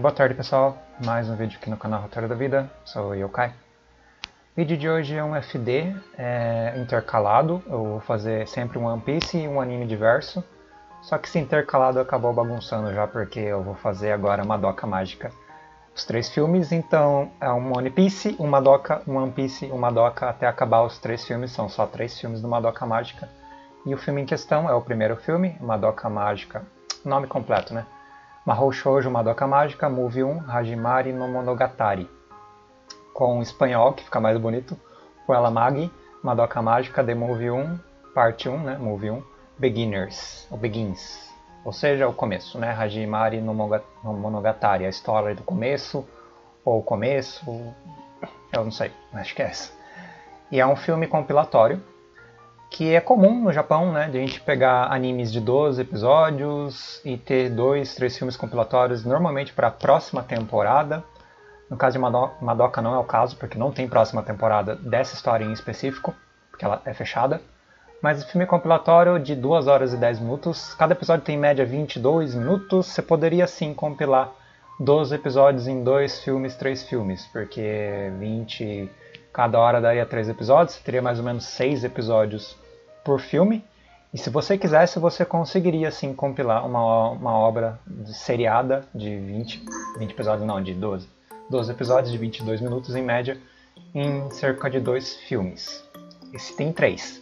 Boa tarde pessoal, mais um vídeo aqui no canal Roteiro da Vida, sou o Yokai. O vídeo de hoje é um FD intercalado, eu vou fazer sempre um One Piece e um anime diverso. Só que esse intercalado acabou bagunçando já, porque eu vou fazer agora Madoka Mágica. Os três filmes, então é um One Piece, um Madoka, um One Piece, um Madoka, até acabar os três filmes, são só três filmes do Madoka Mágica. E o filme em questão é o primeiro filme, Madoka Mágica, nome completo, né? Mahou Shoujo Madoka Mágica, Movie 1, Hajimari no Monogatari. Com o espanhol, que fica mais bonito, Puella Magi, Madoka Mágica, The Movie 1, Parte 1, né? Movie 1, Beginners, ou Begins. Ou seja, o começo, né? Hajimari no Monogatari, a história do começo, ou o começo, eu não sei, acho que é essa. E é um filme compilatório, que é comum no Japão, né, de a gente pegar animes de 12 episódios e ter 2, 3 filmes compilatórios, normalmente para a próxima temporada. No caso de Madoka não é o caso, porque não tem próxima temporada dessa história em específico, porque ela é fechada. Mas o filme compilatório de 2 horas e 10 minutos, cada episódio tem em média 22 minutos, você poderia sim compilar 12 episódios em 2 filmes, 3 filmes, porque 20, cada hora daria 3 episódios, você teria mais ou menos 6 episódios por filme, e se você quisesse, você conseguiria sim compilar uma obra seriada de 12 episódios de 22 minutos em média, em cerca de 2 filmes. Esse tem 3.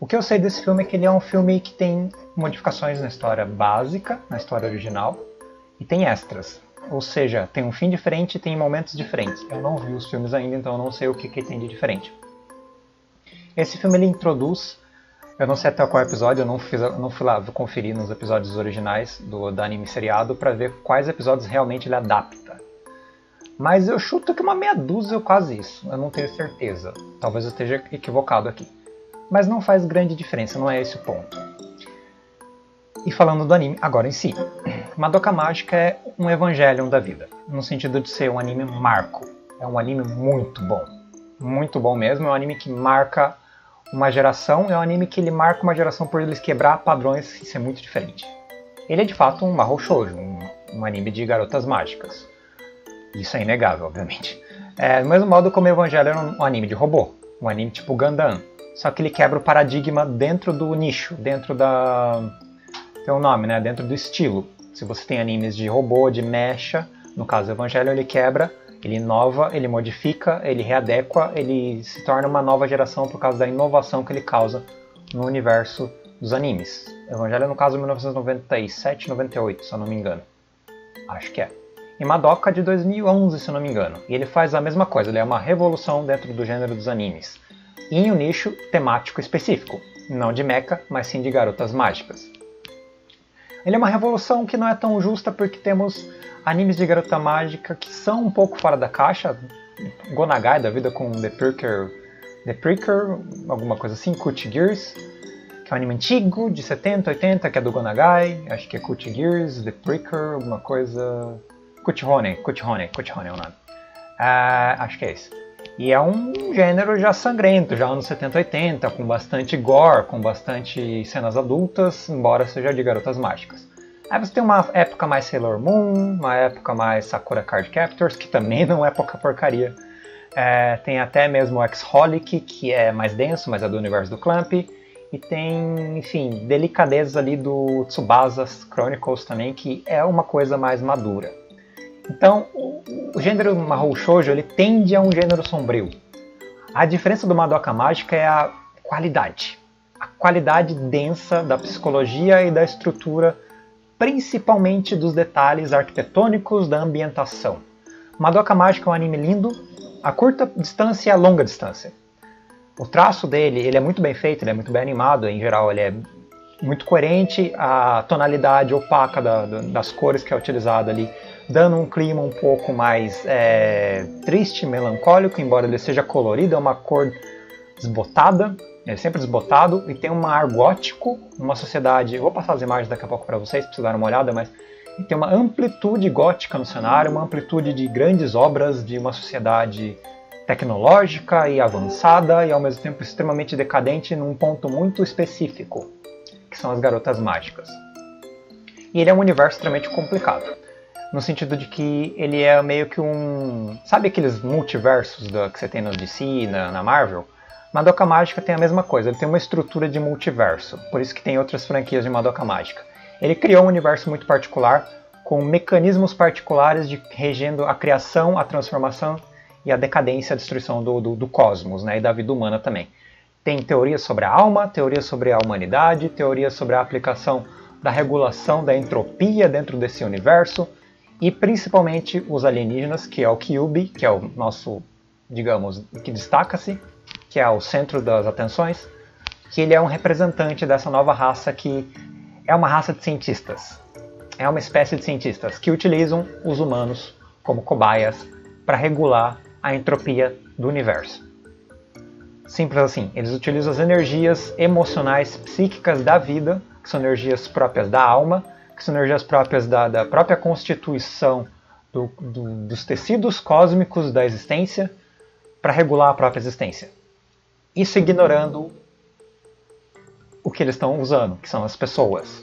O que eu sei desse filme é que ele é um filme que tem modificações na história básica, na história original, e tem extras. Ou seja, tem um fim diferente e tem momentos diferentes. Eu não vi os filmes ainda, então eu não sei o que tem de diferente. Esse filme ele introduz... Eu não sei até qual episódio, eu não fui lá conferir nos episódios originais do anime seriado para ver quais episódios realmente ele adapta. Mas eu chuto que uma meia dúzia ou quase isso. Eu não tenho certeza. Talvez eu esteja equivocado aqui. Mas não faz grande diferença, não é esse o ponto. E falando do anime agora em si. Madoka Mágica é um Evangelion da vida, no sentido de ser um anime marco. É um anime muito bom mesmo. É um anime que marca uma geração, é um anime que ele marca uma geração por eles quebrar padrões e ser muito diferente. Ele é de fato um Mahou Shoujo, um anime de garotas mágicas. Isso é inegável, obviamente. Do mesmo modo como Evangelion é um anime de robô, um anime tipo Gundam. Só que ele quebra o paradigma dentro do nicho, dentro da... tem um nome, né? Dentro do estilo. Se você tem animes de robô, de mecha, no caso do Evangelion, ele quebra, ele inova, ele modifica, ele readequa, ele se torna uma nova geração por causa da inovação que ele causa no universo dos animes. Evangelion, no caso, 1997, 98, se eu não me engano. Acho que é. E Madoka de 2011, se eu não me engano. E ele faz a mesma coisa, ele é uma revolução dentro do gênero dos animes. Em um nicho temático específico, não de mecha, mas sim de garotas mágicas. Ele é uma revolução que não é tão justa porque temos animes de garota mágica que são um pouco fora da caixa, Go Nagai da vida com The Pricker, alguma coisa assim, Cutie Gears, que é um anime antigo, de 70, 80, que é do Go Nagai, acho que é Cutie Gears, The Pricker, alguma coisa... Cutie Honey é o nome. Acho que é esse. E é um gênero já sangrento, já anos 70, 80, com bastante gore, com bastante cenas adultas, embora seja de garotas mágicas. Aí você tem uma época mais Sailor Moon, uma época mais Sakura Card Captors, que também não é pouca porcaria. Tem até mesmo o X-Holic, que é mais denso, mas é do universo do Clamp. E tem, enfim, delicadezas ali do Tsubasa Chronicles também, que é uma coisa mais madura. Então, o gênero Mahou Shoujo, ele tende a um gênero sombrio. A diferença do Madoka Mágica é a qualidade. A qualidade densa da psicologia e da estrutura, principalmente dos detalhes arquitetônicos da ambientação. Madoka Mágica é um anime lindo, a curta distância e a longa distância. O traço dele, ele é muito bem feito, ele é muito bem animado, em geral ele é muito coerente, a tonalidade opaca das cores que é utilizada ali, dando um clima um pouco mais triste, melancólico, embora ele seja colorido, é uma cor desbotada, é sempre desbotado, e tem um ar gótico, uma sociedade, vou passar as imagens daqui a pouco para vocês, para vocês darem uma olhada, mas tem uma amplitude gótica no cenário, uma amplitude de grandes obras de uma sociedade tecnológica e avançada, e ao mesmo tempo extremamente decadente num ponto muito específico, que são as garotas mágicas. E ele é um universo extremamente complicado. no sentido de que ele é meio que um... Sabe aqueles multiversos que você tem no DC, na Marvel? Madoka Mágica tem a mesma coisa, ele tem uma estrutura de multiverso, por isso que tem outras franquias de Madoka Mágica. Ele criou um universo muito particular, com mecanismos particulares de regendo a criação, a transformação e a decadência, a destruição do cosmos, né, e da vida humana também. Tem teorias sobre a alma, teorias sobre a humanidade, teorias sobre a aplicação da regulação da entropia dentro desse universo e principalmente os alienígenas, que é o Kyubei, que é o nosso, digamos, que destaca-se, que é o centro das atenções, que ele é um representante dessa nova raça que é uma raça de cientistas. É uma espécie de cientistas que utilizam os humanos como cobaias para regular a entropia do universo. Simples assim, eles utilizam as energias emocionais psíquicas da vida, que são energias próprias da alma, que são energias próprias da própria constituição dos tecidos cósmicos da existência, para regular a própria existência. Isso ignorando o que eles estão usando, que são as pessoas.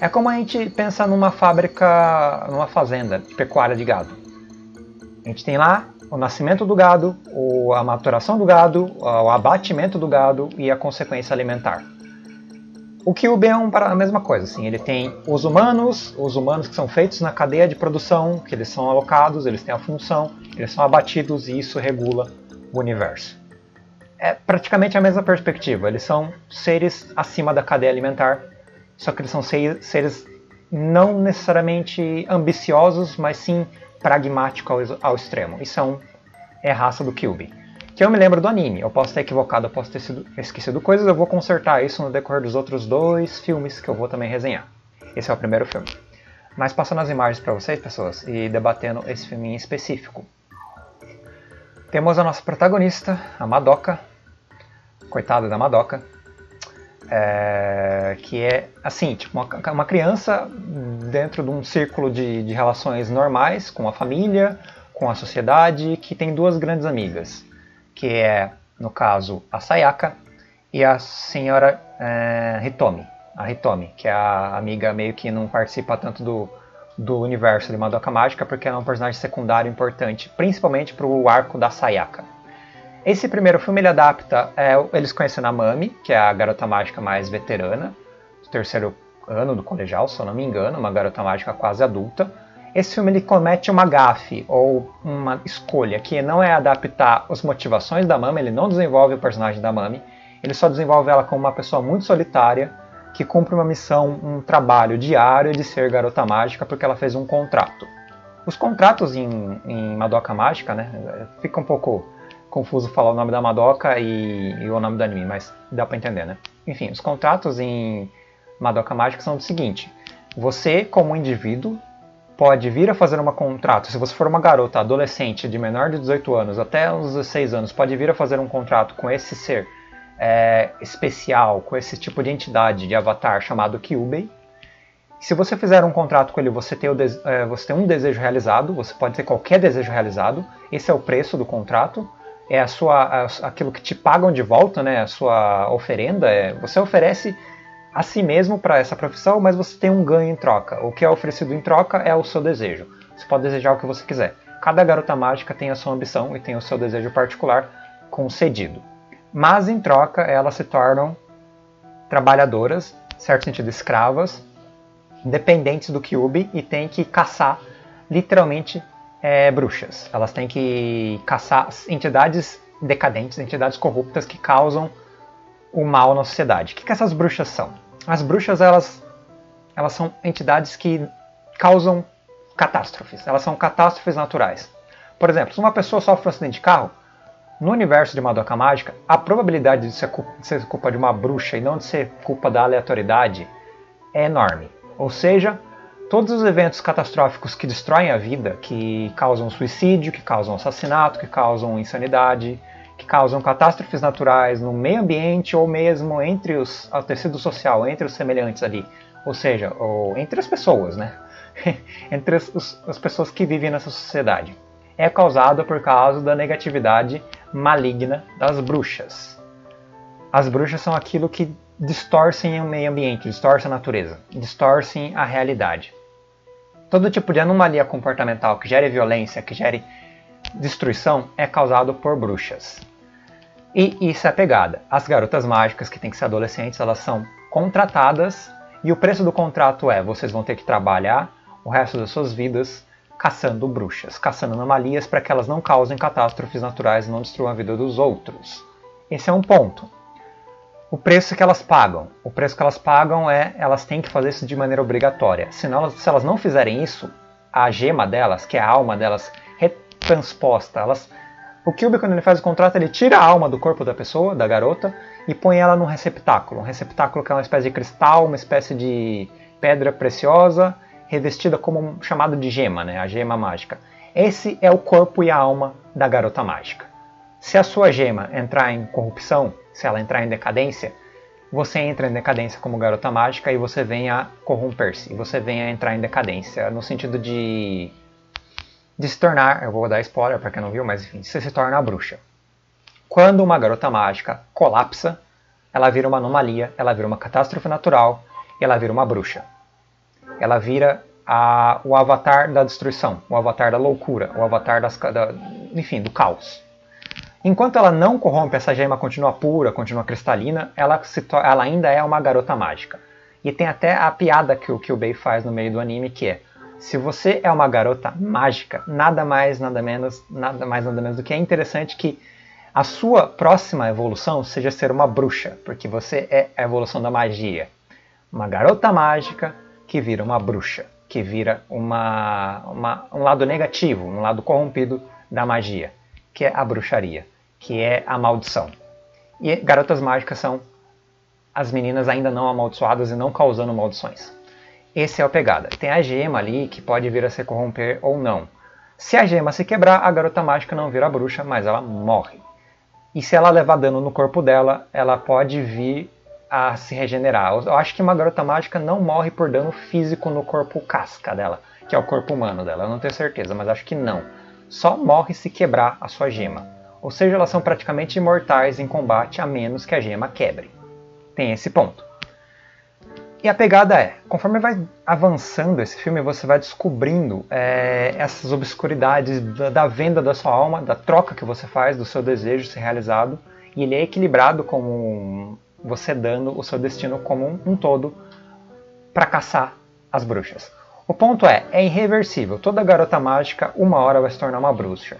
É como a gente pensa numa fábrica, numa fazenda de pecuária de gado. A gente tem lá o nascimento do gado, a maturação do gado, o abatimento do gado e a consequência alimentar. O Kyubei é a mesma coisa, assim, ele tem os humanos que são feitos na cadeia de produção, que eles são alocados, eles têm a função, eles são abatidos e isso regula o universo. É praticamente a mesma perspectiva, eles são seres acima da cadeia alimentar, só que eles são seres não necessariamente ambiciosos, mas sim pragmáticos ao extremo. Isso é a raça do Kyubei. Que eu me lembro do anime. Eu posso ter equivocado, eu posso ter esquecido coisas. Eu vou consertar isso no decorrer dos outros dois filmes que eu vou também resenhar. Esse é o primeiro filme. Mas passando as imagens para vocês, pessoas, e debatendo esse filme em específico. Temos a nossa protagonista, a Madoka. Coitada da Madoka. Que é, assim, tipo uma criança dentro de um círculo de relações normais com a família, com a sociedade, que tem duas grandes amigas, que é, no caso, a Sayaka e a senhora Hitomi. A Hitomi, que é a amiga meio que não participa tanto do universo de Madoka Mágica, porque ela é um personagem secundário importante, principalmente para o arco da Sayaka. Esse primeiro filme ele adapta eles conhecendo a Mami, que é a garota mágica mais veterana, do terceiro ano do colegial, se eu não me engano, uma garota mágica quase adulta. Esse filme ele comete uma gafe, ou uma escolha, que não é adaptar as motivações da Mami, ele não desenvolve o personagem da Mami, ele só desenvolve ela como uma pessoa muito solitária, que cumpre uma missão, um trabalho diário de ser garota mágica, porque ela fez um contrato. Os contratos em Madoka Mágica, né, fica um pouco... confuso falar o nome da Madoka e o nome do anime, mas dá pra entender, né? Enfim, os contratos em Madoka Mágica são o seguinte. Você, como indivíduo, pode vir a fazer um contrato. Se você for uma garota adolescente de menor de 18 anos até os 16 anos, pode vir a fazer um contrato com esse ser especial, com esse tipo de entidade de avatar chamado Kyubei. Se você fizer um contrato com ele, você tem um desejo realizado, você pode ter qualquer desejo realizado. Esse é o preço do contrato. É aquilo que te pagam de volta, né? A sua oferenda. Você oferece a si mesmo para essa profissão, mas você tem um ganho em troca. O que é oferecido em troca é o seu desejo. Você pode desejar o que você quiser. Cada garota mágica tem a sua ambição e tem o seu desejo particular concedido. Mas em troca, elas se tornam trabalhadoras, em certo sentido escravas, dependentes do Kyubei e têm que caçar, literalmente, bruxas. Elas têm que caçar entidades decadentes, entidades corruptas que causam o mal na sociedade. O que essas bruxas são? As bruxas elas são entidades que causam catástrofes. Elas são catástrofes naturais. Por exemplo, se uma pessoa sofre um acidente de carro, no universo de Madoka Mágica, a probabilidade de ser culpa de uma bruxa e não de ser culpa da aleatoriedade é enorme. Ou seja, todos os eventos catastróficos que destroem a vida, que causam suicídio, que causam assassinato, que causam insanidade, que causam catástrofes naturais no meio ambiente ou mesmo entre o tecido social, entre os semelhantes ali, ou seja, entre as pessoas, né? Entre as pessoas que vivem nessa sociedade, é causado por causa da negatividade maligna das bruxas. As bruxas são aquilo que distorcem o meio ambiente, distorcem a natureza, distorcem a realidade. Todo tipo de anomalia comportamental que gere violência, que gere destruição, é causado por bruxas. E isso é a pegada. As garotas mágicas, que têm que ser adolescentes, elas são contratadas, e o preço do contrato é: vocês vão ter que trabalhar o resto das suas vidas caçando bruxas, caçando anomalias para que elas não causem catástrofes naturais e não destruam a vida dos outros. Esse é um ponto. O preço que elas pagam. O preço que elas pagam é: elas têm que fazer isso de maneira obrigatória. Senão, se elas não fizerem isso, a gema delas, que é a alma delas, retransposta. O Kyubei, quando ele faz o contrato, ele tira a alma do corpo da pessoa, da garota, e põe ela num receptáculo. Um receptáculo que é uma espécie de cristal, uma espécie de pedra preciosa, revestida como um chamado de gema, né? A gema mágica. Esse é o corpo e a alma da garota mágica. Se a sua gema entrar em corrupção, se ela entrar em decadência, você entra em decadência como garota mágica e você vem a corromper-se. Você vem a entrar em decadência no sentido de se tornar... Eu vou dar spoiler para quem não viu, mas enfim, você se torna a bruxa. Quando uma garota mágica colapsa, ela vira uma anomalia, ela vira uma catástrofe natural, ela vira uma bruxa. Ela vira o avatar da destruição, o avatar da loucura, o avatar do caos. Enquanto ela não corrompe, essa gema continua pura, continua cristalina, ela ainda é uma garota mágica. E tem até a piada que o Kyubei faz no meio do anime, que é: se você é uma garota mágica, nada mais nada menos do que é interessante que a sua próxima evolução seja ser uma bruxa, porque você é a evolução da magia. Uma garota mágica que vira uma bruxa, que vira um lado negativo, um lado corrompido da magia, que é a bruxaria, que é a maldição. E garotas mágicas são as meninas ainda não amaldiçoadas e não causando maldições. Esse é a pegada. Tem a gema ali que pode vir a se corromper ou não. Se a gema se quebrar, a garota mágica não vira bruxa, mas ela morre. E se ela levar dano no corpo dela, ela pode vir a se regenerar. Eu acho que uma garota mágica não morre por dano físico no corpo casca dela, que é o corpo humano dela. Eu não tenho certeza, mas acho que não. Só morre se quebrar a sua gema. Ou seja, elas são praticamente imortais em combate, a menos que a gema quebre. Tem esse ponto. E a pegada é: conforme vai avançando esse filme, você vai descobrindo essas obscuridades da venda da sua alma, da troca que você faz, do seu desejo ser realizado. E ele é equilibrado como você dando o seu destino como um todo para caçar as bruxas. O ponto é irreversível. Toda garota mágica, uma hora vai se tornar uma bruxa.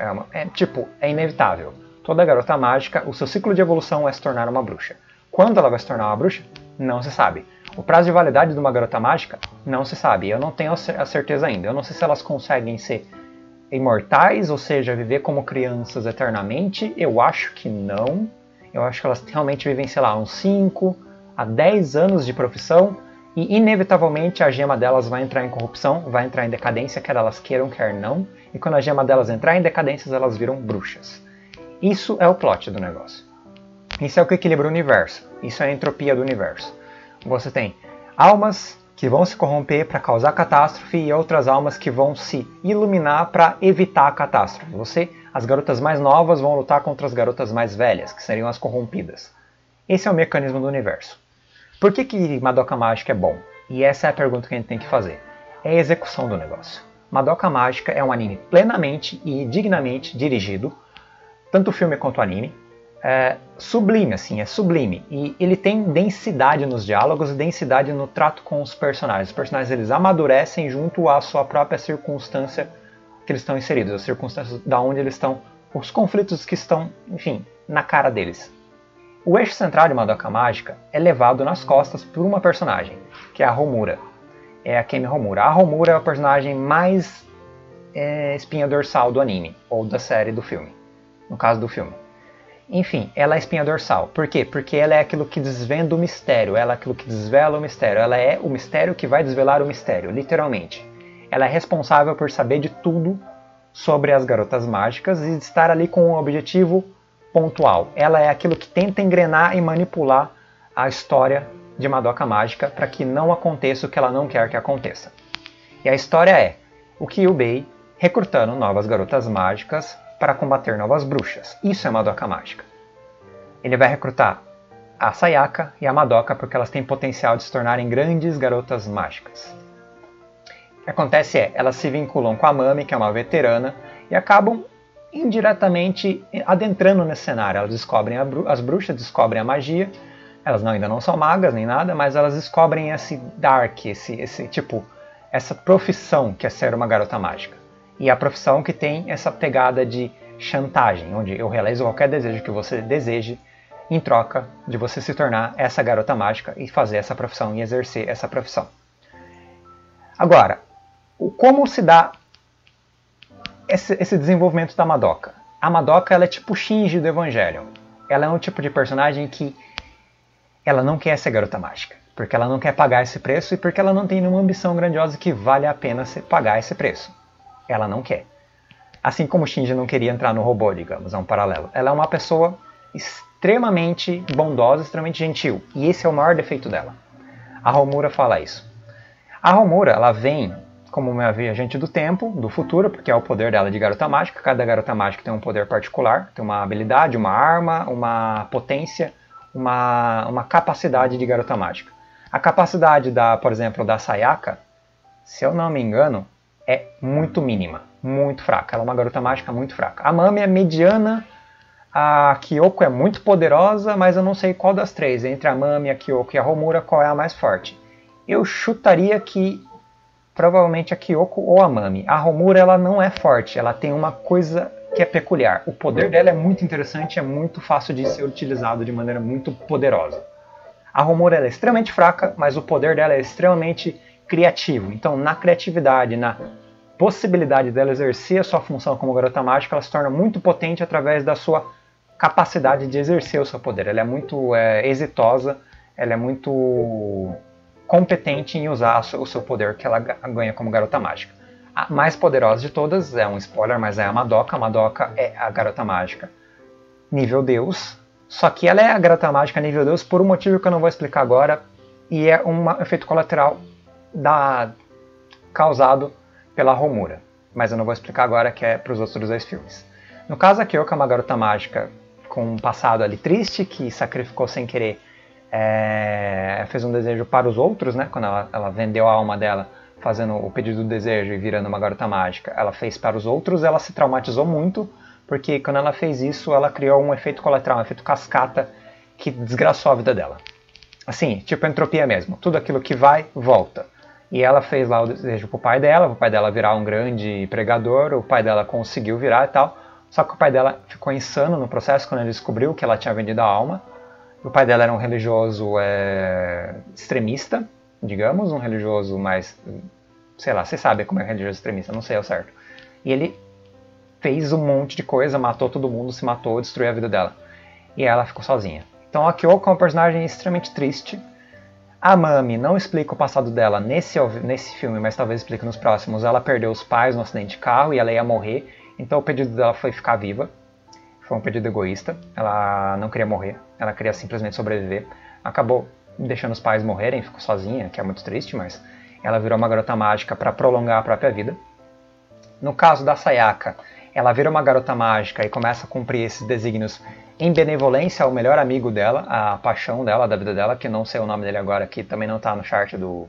É inevitável. Toda garota mágica, o seu ciclo de evolução é se tornar uma bruxa. Quando ela vai se tornar uma bruxa, não se sabe. O prazo de validade de uma garota mágica, não se sabe. Eu não tenho a certeza ainda. Eu não sei se elas conseguem ser imortais, ou seja, viver como crianças eternamente. Eu acho que não. Eu acho que elas realmente vivem, sei lá, uns 5 a 10 anos de profissão, e inevitavelmente a gema delas vai entrar em corrupção, vai entrar em decadência, quer elas queiram, quer não. E quando a gema delas entrar em decadência, elas viram bruxas. Isso é o plot do negócio. Isso é o que equilibra o universo. Isso é a entropia do universo. Você tem almas que vão se corromper para causar catástrofe e outras almas que vão se iluminar para evitar a catástrofe. As garotas mais novas vão lutar contra as garotas mais velhas, que seriam as corrompidas. Esse é o mecanismo do universo. Por que Madoka Mágica é bom? E essa é a pergunta que a gente tem que fazer. É a execução do negócio. Madoka Mágica é um anime plenamente e dignamente dirigido, tanto filme quanto anime. É sublime, assim, é sublime. E ele tem densidade nos diálogos e densidade no trato com os personagens. Os personagens, eles amadurecem junto à sua própria circunstância que eles estão inseridos, as circunstâncias da onde eles estão, os conflitos que estão, enfim, na cara deles. O eixo central de Madoka Mágica é levado nas costas por uma personagem, que é a Homura. É a Kemi Homura. A Homura é a personagem mais espinha dorsal do anime, ou da série, do filme. No caso do filme. Enfim, ela é espinha dorsal. Por quê? Porque ela é aquilo que desvenda o mistério, ela é aquilo que desvela o mistério, ela é o mistério que vai desvelar o mistério, literalmente. Ela é responsável por saber de tudo sobre as garotas mágicas e estar ali com um objetivo pontual. Ela é aquilo que tenta engrenar e manipular a história de Madoka Mágica para que não aconteça o que ela não quer que aconteça. E a história é o Kyubei recrutando novas garotas mágicas para combater novas bruxas. Isso é Madoka Mágica. Ele vai recrutar a Sayaka e a Madoka porque elas têm potencial de se tornarem grandes garotas mágicas. que acontece é, elas se vinculam com a Mami, que é uma veterana, e acabam indiretamente adentrando nesse cenário. Elas descobrem, as bruxas descobrem a magia, elas ainda não são magas nem nada, mas elas descobrem esse dark, essa profissão que é ser uma garota mágica. E a profissão que tem essa pegada de chantagem, onde eu realizo qualquer desejo que você deseje, em troca de você se tornar essa garota mágica e fazer essa profissão e exercer essa profissão. Agora, como se dá esse desenvolvimento da Madoka? A Madoka, ela é tipo Shinji do Evangelion. Ela é um tipo de personagem que ela não quer ser garota mágica, porque ela não quer pagar esse preço e porque ela não tem nenhuma ambição grandiosa que vale a pena pagar esse preço. Ela não quer. Assim como Shinji não queria entrar no robô, digamos, é um paralelo. Ela é uma pessoa extremamente bondosa, extremamente gentil. E esse é o maior defeito dela. A Homura fala isso. A Homura, ela vem como uma viajante do tempo, do futuro, porque é o poder dela de garota mágica. Cada garota mágica tem um poder particular, tem uma habilidade, uma arma, uma potência, uma capacidade de garota mágica. A capacidade, por exemplo, da Sayaka, se eu não me engano, é muito mínima, muito fraca. Ela é uma garota mágica muito fraca. A Mami é mediana, a Kyoko é muito poderosa, mas eu não sei qual das três, entre a Mami, a Kyoko e a Homura, qual é a mais forte. Eu chutaria que provavelmente a Kyoko ou a Mami. A Homura, ela não é forte, ela tem uma coisa que é peculiar. O poder dela é muito interessante, é muito fácil de ser utilizado de maneira muito poderosa. A Homura, ela é extremamente fraca, mas o poder dela é extremamente criativo. Então, na criatividade, na possibilidade dela exercer a sua função como garota mágica, ela se torna muito potente através da sua capacidade de exercer o seu poder. Ela é muito exitosa, ela é muito competente em usar o seu poder que ela ganha como garota mágica. A mais poderosa de todas, é um spoiler, mas é a Madoka. A Madoka é a garota mágica nível Deus, só que ela é a garota mágica nível Deus por um motivo que eu não vou explicar agora, e é um efeito colateral causado pela Homura, mas eu não vou explicar agora, que é para os outros dois filmes. No caso, a Kyoko é uma garota mágica com um passado ali triste, que sacrificou sem querer, fez um desejo para os outros, né? Quando ela vendeu a alma dela, fazendo o pedido do desejo e virando uma garota mágica, ela fez para os outros. Ela se traumatizou muito, porque quando ela fez isso, ela criou um efeito colateral, um efeito cascata, que desgraçou a vida dela. Assim, tipo entropia mesmo, tudo aquilo que vai, volta. E ela fez lá o desejo pro pai dela, o pai dela virar um grande pregador, o pai dela conseguiu virar e tal. Só que o pai dela ficou insano no processo quando ele descobriu que ela tinha vendido a alma. O pai dela era um religioso extremista, digamos, um religioso mais, sei lá, vocês sabem como é religioso extremista, não sei ao certo. E ele fez um monte de coisa, matou todo mundo, se matou, destruiu a vida dela. E ela ficou sozinha. Então a Kyoko é um personagem extremamente triste. A Mami, não explica o passado dela nesse filme, mas talvez explique nos próximos. Ela perdeu os pais no acidente de carro e ela ia morrer, então o pedido dela foi ficar viva. Foi um pedido egoísta, ela não queria morrer, ela queria simplesmente sobreviver. Acabou deixando os pais morrerem, ficou sozinha, que é muito triste, mas ela virou uma garota mágica para prolongar a própria vida. No caso da Sayaka, ela vira uma garota mágica e começa a cumprir esses desígnios em benevolência ao melhor amigo dela, a paixão dela, da vida dela, que eu não sei o nome dele agora, que também não está no chart do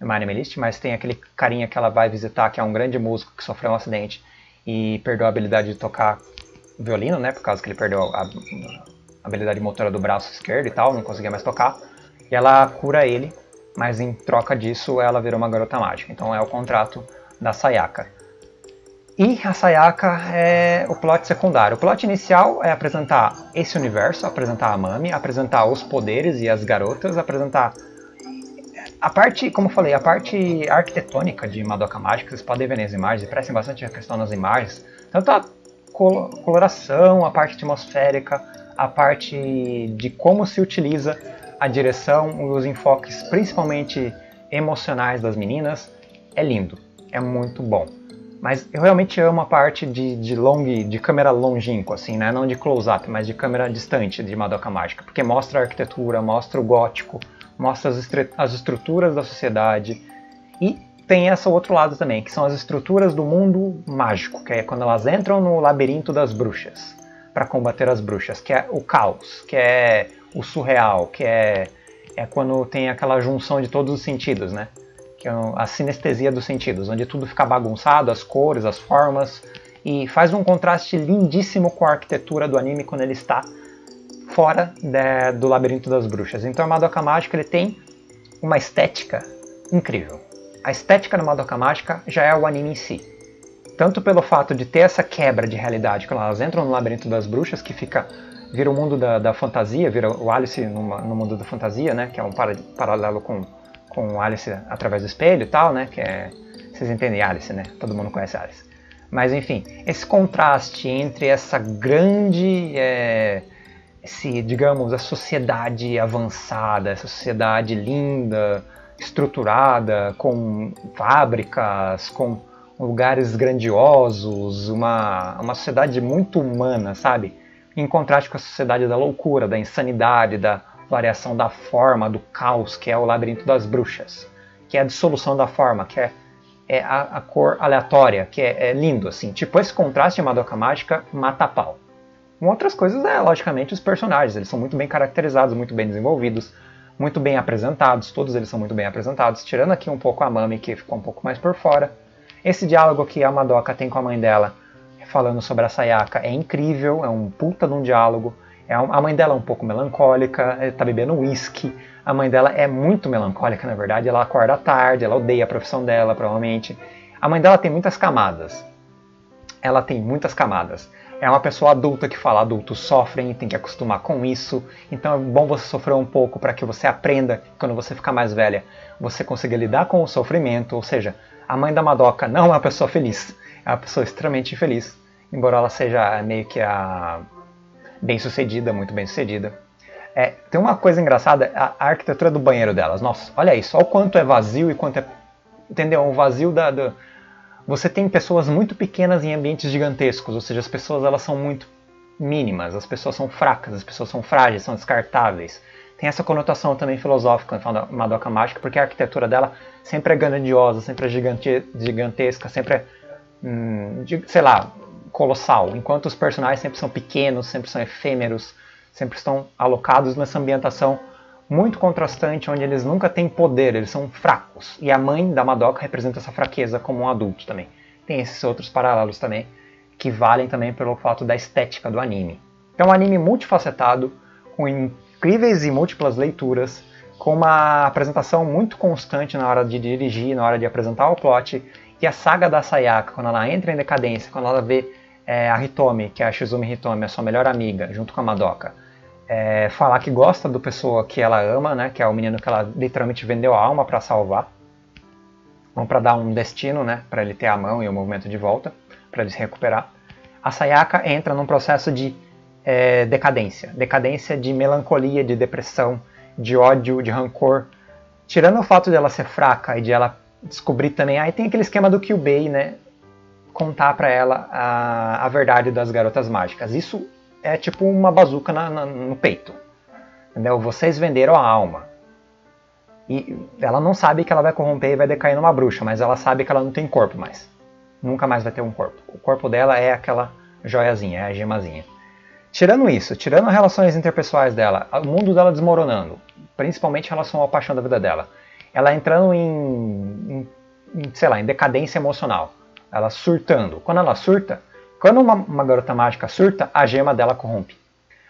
MyAnimeList, mas tem aquele carinha que ela vai visitar, que é um grande músico que sofreu um acidente e perdeu a habilidade de tocar violino, né, por causa que ele perdeu a habilidade motora do braço esquerdo e tal, não conseguia mais tocar, e ela cura ele, mas em troca disso ela virou uma garota mágica. Então é o contrato da Sayaka. E a Sayaka é o plot secundário. O plot inicial é apresentar esse universo, apresentar a Mami, apresentar os poderes e as garotas, apresentar a parte, como eu falei, a parte arquitetônica de Madoka Mágica. Vocês podem ver nas imagens, prestem bastante atenção nas imagens. Tanto a coloração, a parte atmosférica, a parte de como se utiliza a direção, os enfoques principalmente emocionais das meninas, é lindo, é muito bom. Mas eu realmente amo a parte de câmera longínqua, assim, né? Não de close-up, mas de câmera distante de Madoka Mágica. Porque mostra a arquitetura, mostra o gótico, mostra as estruturas da sociedade. E tem esse outro lado também, que são as estruturas do mundo mágico, que é quando elas entram no labirinto das bruxas, para combater as bruxas, que é o caos, que é o surreal, que é quando tem aquela junção de todos os sentidos, né? que é a sinestesia dos sentidos, onde tudo fica bagunçado, as cores, as formas, e faz um contraste lindíssimo com a arquitetura do anime quando ele está fora do Labirinto das Bruxas. Então a Madoka Mágica, ele tem uma estética incrível. A estética da Madoka Mágica já é o anime em si. Tanto pelo fato de ter essa quebra de realidade, quando elas entram no Labirinto das Bruxas, que vira o mundo da fantasia, vira o Alice no mundo da fantasia, né? Que é um paralelo com o Alice através do espelho e tal, né? Que é, vocês entendem Alice, né? Todo mundo conhece Alice. Mas enfim, esse contraste entre essa grande... digamos, a sociedade avançada, essa sociedade linda, estruturada, com fábricas, com lugares grandiosos, uma sociedade muito humana, sabe? Em contraste com a sociedade da loucura, da insanidade, da variação da forma, do caos, que é o Labirinto das Bruxas, que é a dissolução da forma, que é a cor aleatória, que é lindo, assim. Tipo, esse contraste de Madoka Mágica mata a pau. Uma outras coisas é, logicamente, os personagens. Eles são muito bem caracterizados, muito bem desenvolvidos, muito bem apresentados. Todos eles são muito bem apresentados, tirando aqui um pouco a Mami, que ficou um pouco mais por fora. Esse diálogo que a Madoka tem com a mãe dela, falando sobre a Sayaka, é incrível. É um puta de um diálogo. A mãe dela é um pouco melancólica, tá bebendo uísque. A mãe dela é muito melancólica, na verdade. Ela acorda tarde, ela odeia a profissão dela, provavelmente. A mãe dela tem muitas camadas. Ela tem muitas camadas. É uma pessoa adulta que fala, adultos sofrem, tem que acostumar com isso. Então é bom você sofrer um pouco para que você aprenda, quando você ficar mais velha, você consiga lidar com o sofrimento. Ou seja, a mãe da Madoka não é uma pessoa feliz. É uma pessoa extremamente infeliz, embora ela seja meio que a bem-sucedida, muito bem-sucedida. Tem uma coisa engraçada, a arquitetura do banheiro delas. Nossa, olha isso, olha o quanto é vazio e quanto é... Entendeu? Um vazio Você tem pessoas muito pequenas em ambientes gigantescos, ou seja, as pessoas elas são muito mínimas, as pessoas são fracas, as pessoas são frágeis, são descartáveis. Tem essa conotação também filosófica na Madoka Mágica, porque a arquitetura dela sempre é grandiosa, sempre é gigantesca, sempre é, sei lá, colossal. Enquanto os personagens sempre são pequenos, sempre são efêmeros, sempre estão alocados nessa ambientação muito contrastante, onde eles nunca têm poder, eles são fracos. E a mãe da Madoka representa essa fraqueza como um adulto também. Tem esses outros paralelos também, que valem também pelo fato da estética do anime. Então é um anime multifacetado, com incríveis e múltiplas leituras, com uma apresentação muito constante na hora de dirigir, na hora de apresentar o plot, e a saga da Sayaka, quando ela entra em decadência, quando ela vê a Hitomi, que é a Shizumi Hitomi, a sua melhor amiga, junto com a Madoka, falar que gosta do pessoa que ela ama, né, que é o menino que ela literalmente vendeu a alma para salvar, ou para dar um destino, né, para ele ter a mão e o movimento de volta, para ele se recuperar. A Sayaka entra num processo de decadência de melancolia, de depressão, de ódio, de rancor, tirando o fato de ela ser fraca e de ela descobrir também, aí tem aquele esquema do Kyubei, né, contar para ela a verdade das garotas mágicas. Isso é tipo uma bazuca no peito, entendeu? Vocês venderam a alma. E ela não sabe que ela vai corromper e vai decair numa bruxa, mas ela sabe que ela não tem corpo mais. Nunca mais vai ter um corpo. O corpo dela é aquela joiazinha, é a gemazinha. Tirando isso, tirando as relações interpessoais dela, o mundo dela desmoronando, principalmente em relação à paixão da vida dela, ela entrando em decadência emocional, ela surtando. Quando ela surta, quando uma garota mágica surta, a gema dela corrompe.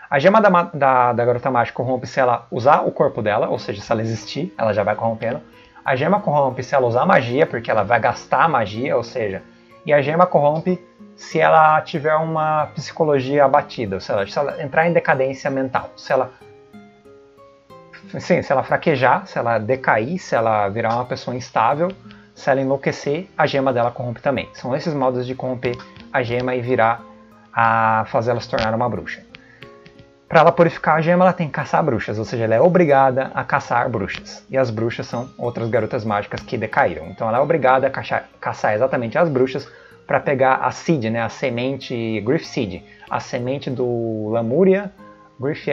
A gema da garota mágica corrompe se ela usar o corpo dela, ou seja, se ela existir, ela já vai corrompendo. A gema corrompe se ela usar magia, porque ela vai gastar magia, ou seja... E a gema corrompe se ela tiver uma psicologia abatida, ou seja, se ela entrar em decadência mental. Se ela fraquejar, se ela decair, se ela virar uma pessoa instável, se ela enlouquecer, a gema dela corrompe também. São esses modos de corromper a gema e virar a fazer ela se tornar uma bruxa. Para ela purificar a gema, ela tem que caçar bruxas, ou seja, ela é obrigada a caçar bruxas. E as bruxas são outras garotas mágicas que decaíram. Então ela é obrigada a caçar exatamente as bruxas para pegar a seed, né, a semente Griff Seed, a semente do Lamúria. Griff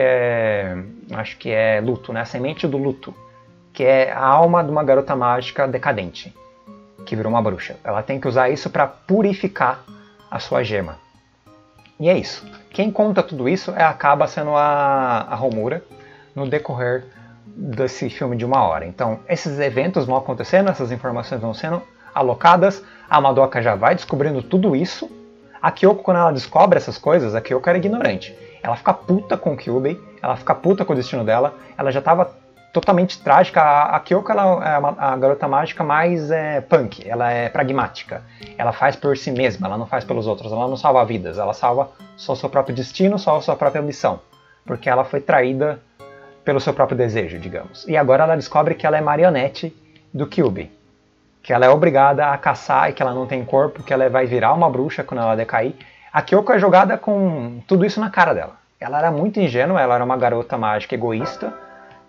acho que é luto, né, a semente do luto, que é a alma de uma garota mágica decadente, que virou uma bruxa. Ela tem que usar isso para purificar a sua gema. E é isso. Quem conta tudo isso acaba sendo a Homura no decorrer desse filme de 1 hora. Então, esses eventos vão acontecendo, essas informações vão sendo alocadas, a Madoka já vai descobrindo tudo isso. A Kyoko, quando ela descobre essas coisas, a Kyoko era ignorante. Ela fica puta com o Kyubei, ela fica puta com o destino dela, ela já estava totalmente trágica. A Kyoko ela é a garota mágica mais punk, ela é pragmática. Ela faz por si mesma, ela não faz pelos outros, ela não salva vidas, ela salva só o seu próprio destino, só a sua própria missão. Porque ela foi traída pelo seu próprio desejo, digamos. E agora ela descobre que ela é marionete do Kyubei, que ela é obrigada a caçar e que ela não tem corpo, que ela vai virar uma bruxa quando ela decair. A Kyoko é jogada com tudo isso na cara dela. Ela era muito ingênua, ela era uma garota mágica egoísta,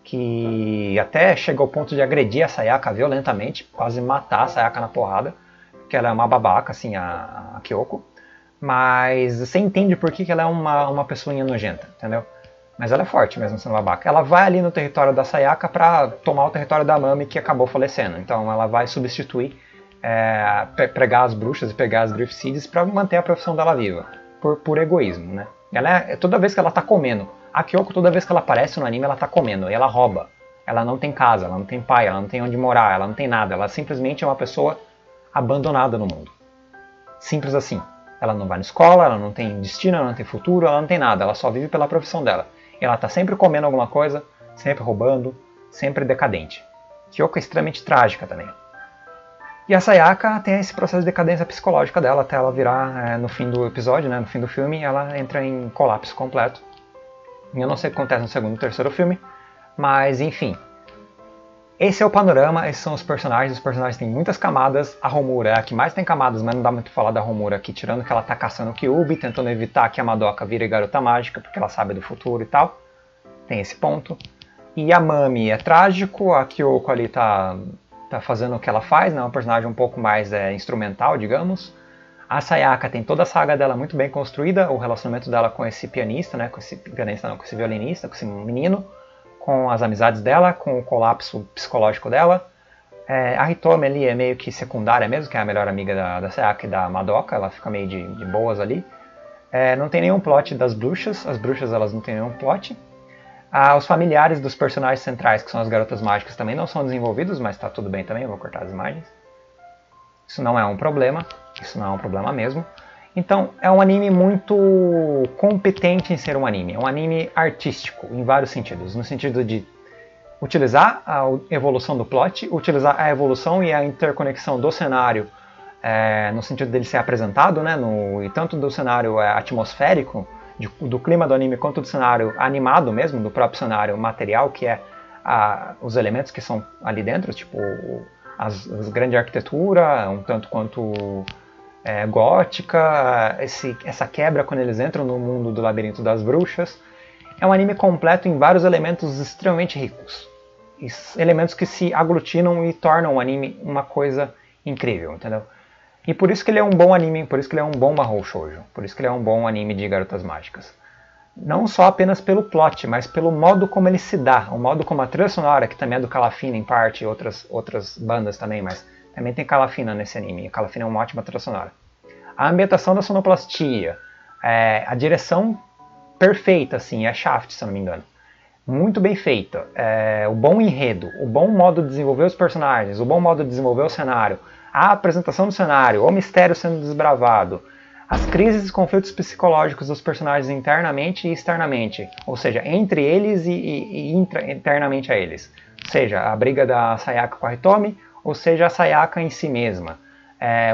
que até chegou ao ponto de agredir a Sayaka violentamente, quase matar a Sayaka na porrada, porque ela é uma babaca, assim, a Kyoko. Mas você entende por que ela é uma pessoinha nojenta, entendeu? Mas ela é forte mesmo sendo babaca. Ela vai ali no território da Sayaka para tomar o território da Mami, que acabou falecendo. Então ela vai substituir, pregar as bruxas e pegar as Drift Seeds para manter a profissão dela viva. Por egoísmo, né? Ela toda vez que ela tá comendo, a Kyoko toda vez que ela aparece no anime, ela tá comendo. E ela rouba. Ela não tem casa, ela não tem pai, ela não tem onde morar, ela não tem nada. Ela simplesmente é uma pessoa abandonada no mundo. Simples assim. Ela não vai na escola, ela não tem destino, ela não tem futuro, ela não tem nada. Ela só vive pela profissão dela. Ela está sempre comendo alguma coisa, sempre roubando, sempre decadente. Kyoko é extremamente trágica também. E a Sayaka tem esse processo de decadência psicológica dela, até ela virar, no fim do episódio, né, no fim do filme, ela entra em colapso completo. Eu não sei o que acontece no segundo e terceiro filme, mas enfim. Esse é o panorama, esses são os personagens têm muitas camadas. A Homura é a que mais tem camadas, mas não dá muito pra falar da Homura aqui, tirando que ela tá caçando o Kyubei, tentando evitar que a Madoka vire garota mágica, porque ela sabe do futuro e tal. Tem esse ponto. E a Mami é trágico, a Kyoko ali tá fazendo o que ela faz, né? É um personagem um pouco mais instrumental, digamos. A Sayaka tem toda a saga dela muito bem construída, o relacionamento dela com esse pianista, né? Com esse violinista, com esse menino, com as amizades dela, com o colapso psicológico dela. A Hitomi ali é meio que secundária mesmo, que é a melhor amiga da Sayaka e da Madoka, ela fica meio de boas ali. Não tem nenhum plot das bruxas, as bruxas elas não tem nenhum plot. Os familiares dos personagens centrais, que são as garotas mágicas, também não são desenvolvidos, mas tá tudo bem também, eu vou cortar as imagens. Isso não é um problema, isso não é um problema mesmo. Então, é um anime muito competente em ser um anime. É um anime artístico, em vários sentidos. No sentido de utilizar a evolução do plot, utilizar a evolução e a interconexão do cenário, no sentido dele ser apresentado, né? E tanto do cenário atmosférico, do clima do anime, quanto do cenário animado mesmo, do próprio cenário material, que é os elementos que são ali dentro, tipo as grande arquitetura, um tanto quanto gótica, essa quebra quando eles entram no mundo do labirinto das bruxas. É um anime completo em vários elementos extremamente ricos. Elementos que se aglutinam e tornam o anime uma coisa incrível, entendeu? E por isso que ele é um bom anime, por isso que ele é um bom Mahou Shoujo, por isso que ele é um bom anime de garotas mágicas. Não só apenas pelo plot, mas pelo modo como ele se dá, o modo como a trilha sonora, que também é do Kalafina em parte, e outras bandas também, mas também tem Kalafina nesse anime, a Kalafina é uma ótima trilha sonora. A ambientação da sonoplastia, a direção perfeita, assim, é Shaft, se não me engano. Muito bem feita, o bom enredo, o bom modo de desenvolver os personagens, o bom modo de desenvolver o cenário, a apresentação do cenário, o mistério sendo desbravado, as crises e conflitos psicológicos dos personagens internamente e externamente, ou seja, entre eles e internamente a eles. Ou seja, a briga da Sayaka com a Hitomi, ou seja, a Sayaka em si mesma.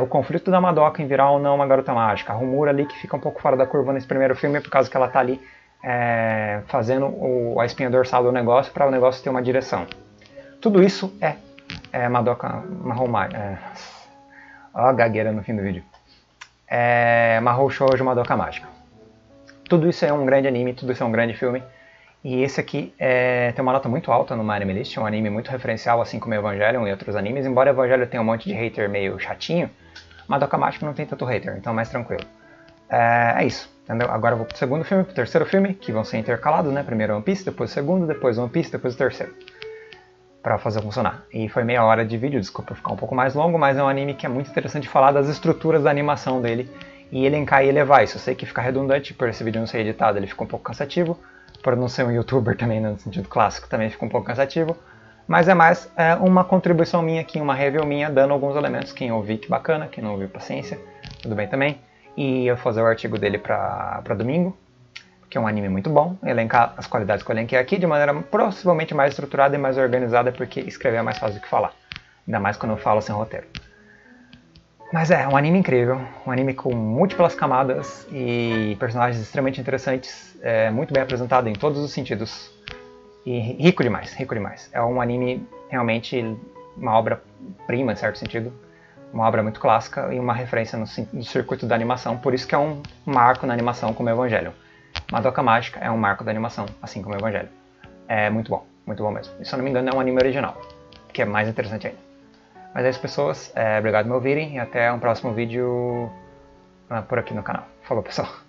O conflito da Madoka em virar ou não uma garota mágica. A Homura ali que fica um pouco fora da curva nesse primeiro filme, por causa que ela está ali fazendo a espinha dorsal do negócio para o negócio ter uma direção. Tudo isso é Madoka Mahou Mágica. Ó a gagueira no fim do vídeo. Mahou Shoujo Madoka Mágica. Tudo isso é um grande anime, tudo isso é um grande filme. E esse aqui tem uma nota muito alta no MyAnimeList, é um anime muito referencial, assim como Evangelion e outros animes. Embora Evangelion tenha um monte de hater meio chatinho, Madoka Mágica não tem tanto hater, então é mais tranquilo. É isso, entendeu? Agora eu vou pro segundo filme, pro terceiro filme, que vão ser intercalados, né? Primeiro One Piece, depois o segundo, depois One Piece, depois o terceiro. Pra fazer funcionar. E foi meia hora de vídeo, desculpa ficar um pouco mais longo, mas é um anime que é muito interessante falar das estruturas da animação dele, e elencar e elevar isso. Eu sei que fica redundante, por esse vídeo não ser editado ele fica um pouco cansativo. por não ser um youtuber também no sentido clássico, também fica um pouco cansativo. Mas é mais uma contribuição minha aqui, uma review minha, dando alguns elementos. Quem ouvi, que bacana. Quem não ouviu, paciência. Tudo bem também. E eu vou fazer o artigo dele para domingo, que é um anime muito bom. Elencar as qualidades que eu elenquei aqui de maneira possivelmente mais estruturada e mais organizada, porque escrever é mais fácil do que falar. Ainda mais quando eu falo sem roteiro. Mas é um anime incrível, um anime com múltiplas camadas e personagens extremamente interessantes, muito bem apresentado em todos os sentidos. E rico demais, rico demais. É um anime realmente uma obra-prima, em certo sentido. Uma obra muito clássica e uma referência no circuito da animação. Por isso que é um marco na animação como Evangelion. Madoka Mágica é um marco da animação, assim como Evangelion. É muito bom mesmo. E se eu não me engano é um anime original, que é mais interessante ainda. Mas é isso, pessoas. Obrigado por me ouvirem e até um próximo vídeo por aqui no canal. Falou, pessoal!